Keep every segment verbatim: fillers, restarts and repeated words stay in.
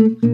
Thank you.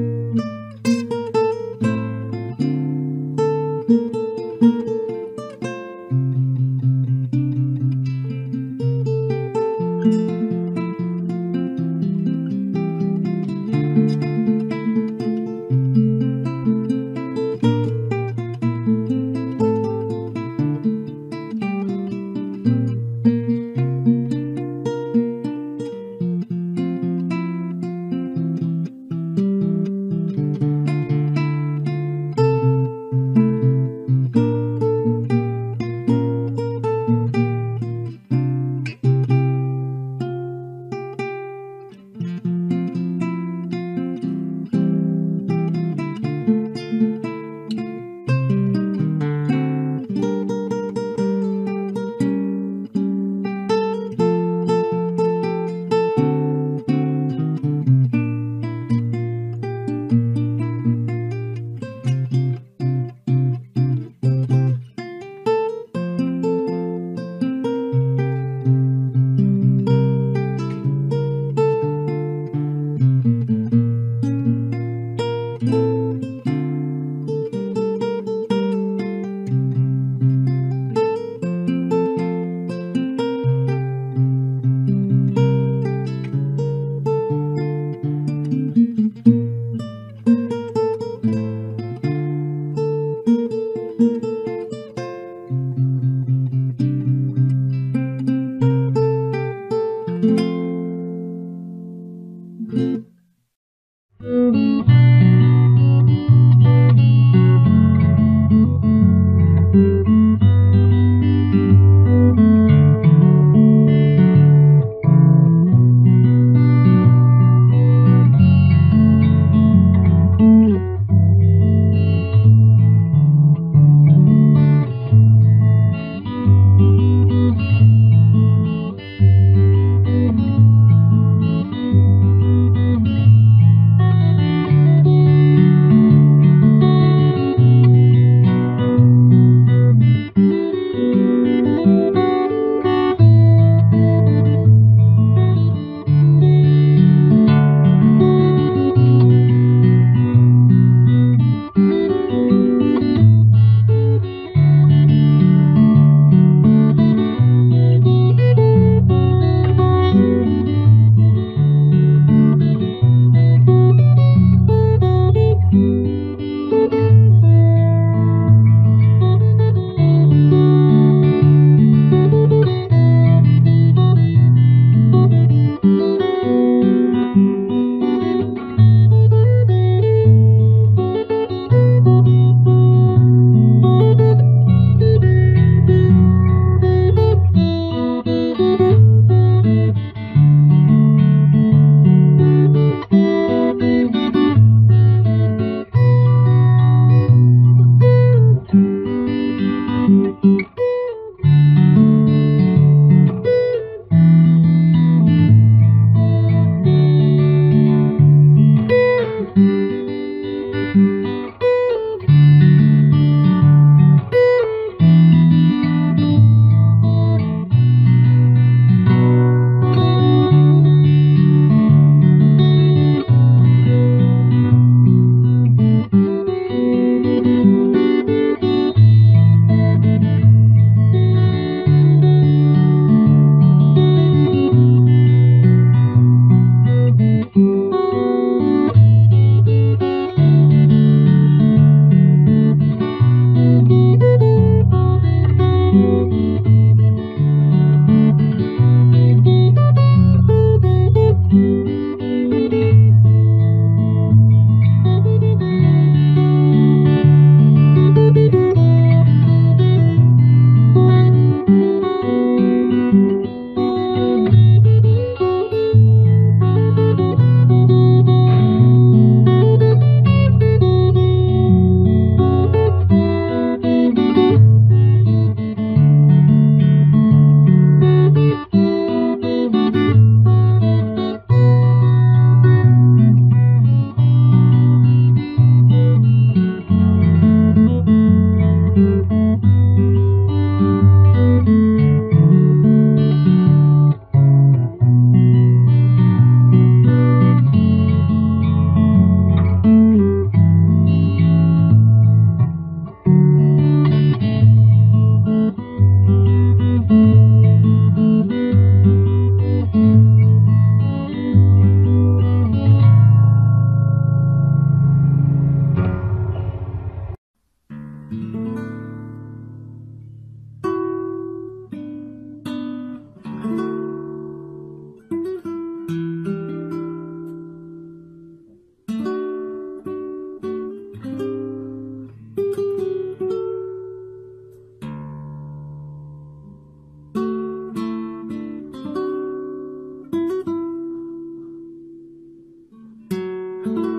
Thank you.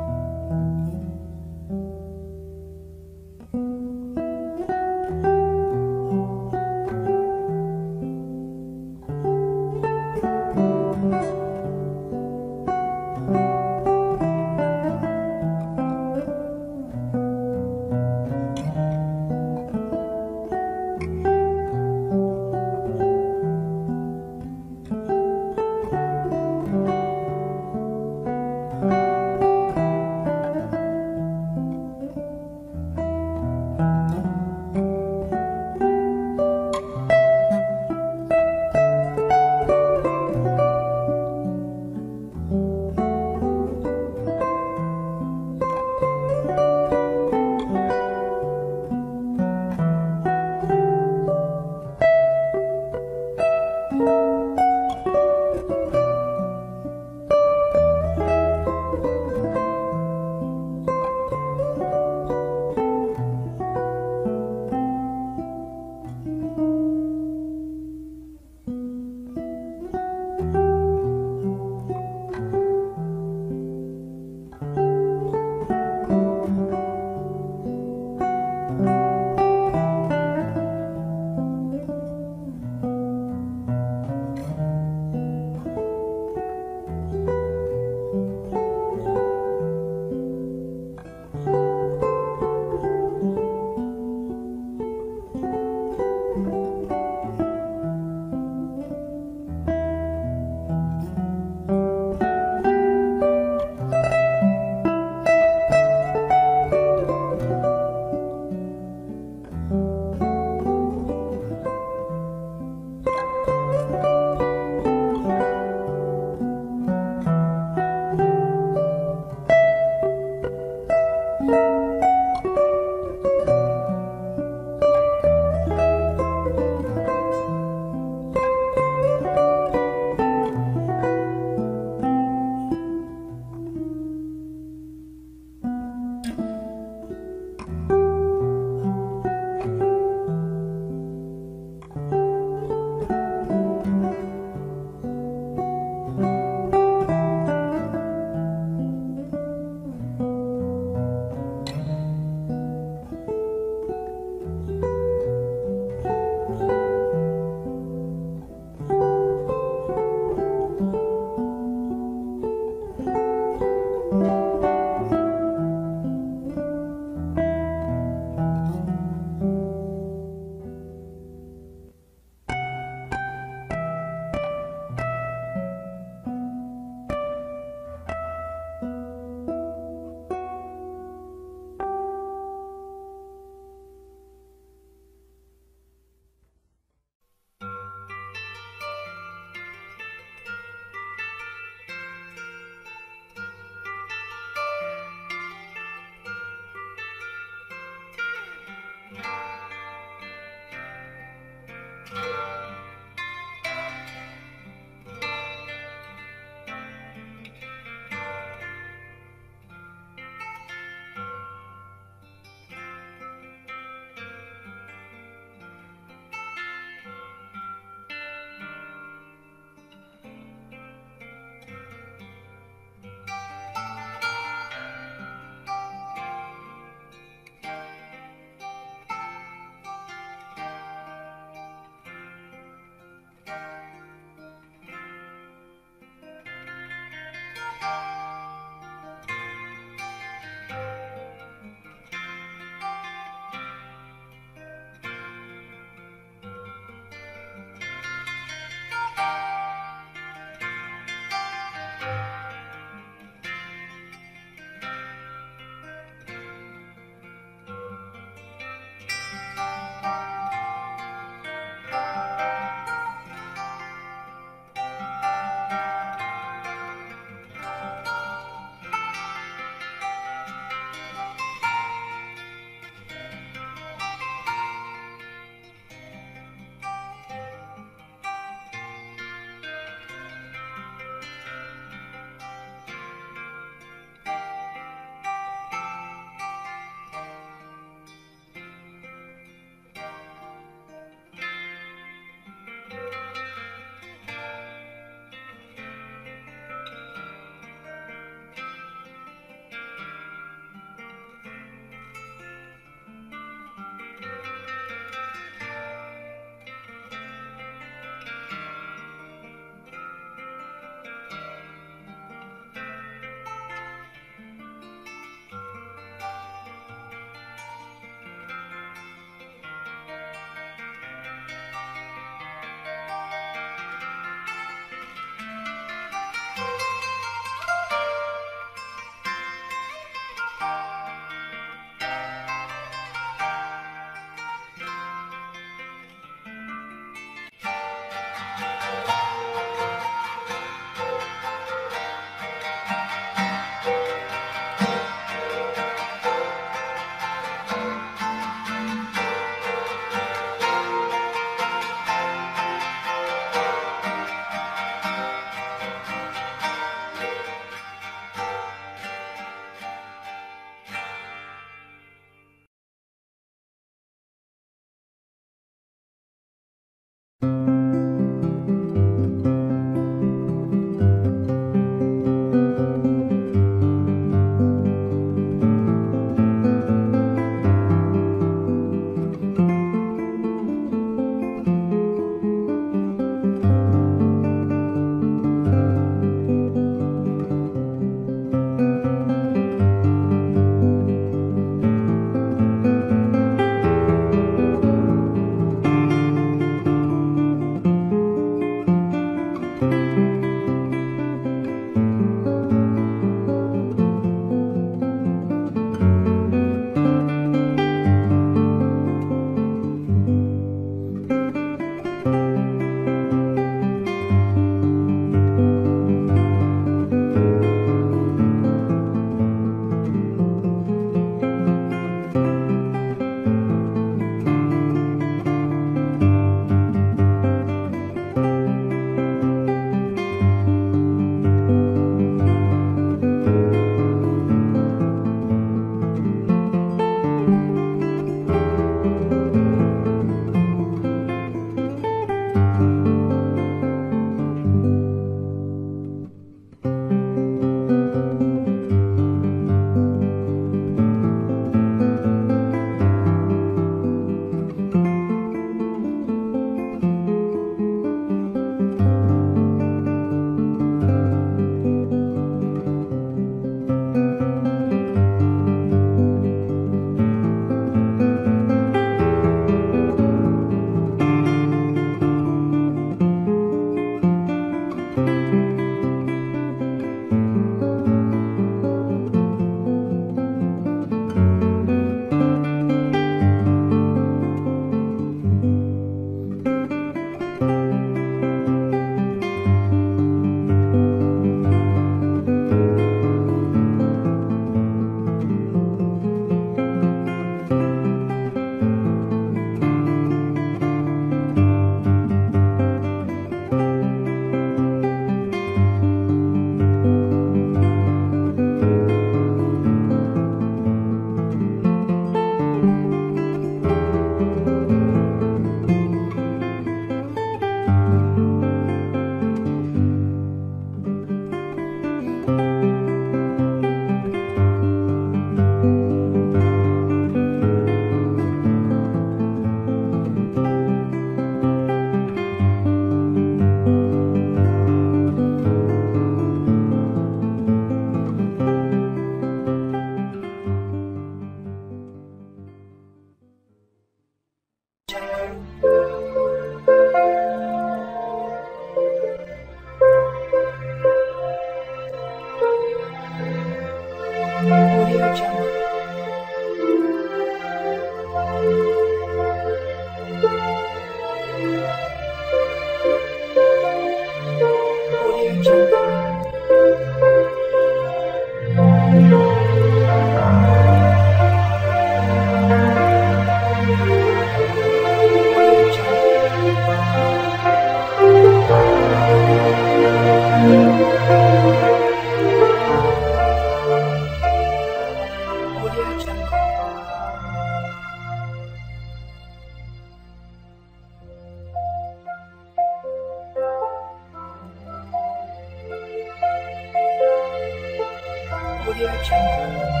Audio Jungle.